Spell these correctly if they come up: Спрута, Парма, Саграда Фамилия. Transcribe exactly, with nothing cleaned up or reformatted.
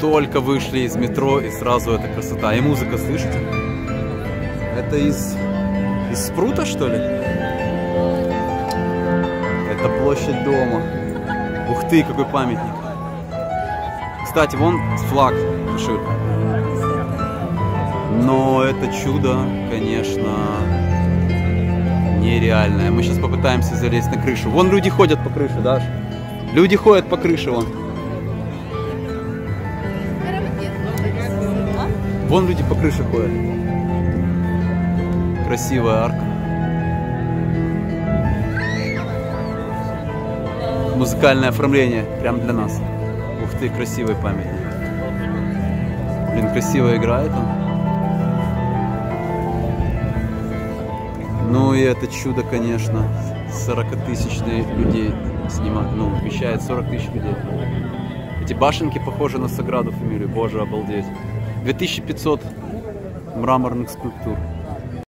только вышли из метро, и сразу эта красота. И музыка, слышите? Это из... из Спрута, что ли? Это площадь дома. Ух ты, какой памятник. Кстати, вон флаг шит. Но это чудо, конечно, нереальное. Мы сейчас попытаемся залезть на крышу. Вон люди ходят по крыше, Даш. Люди ходят по крыше вон. Вон люди по крыше ходят. Красивая арка. Музыкальное оформление прям для нас. Ух ты, красивый памятник. Блин, красиво играет он. Ну и это чудо, конечно. сорокатысячные людей снимают. Ну, вмещает сорок тысяч людей. Эти башенки похожи на Саграду Фамилию. Боже, обалдеть. две тысячи пятьсот мраморных скульптур.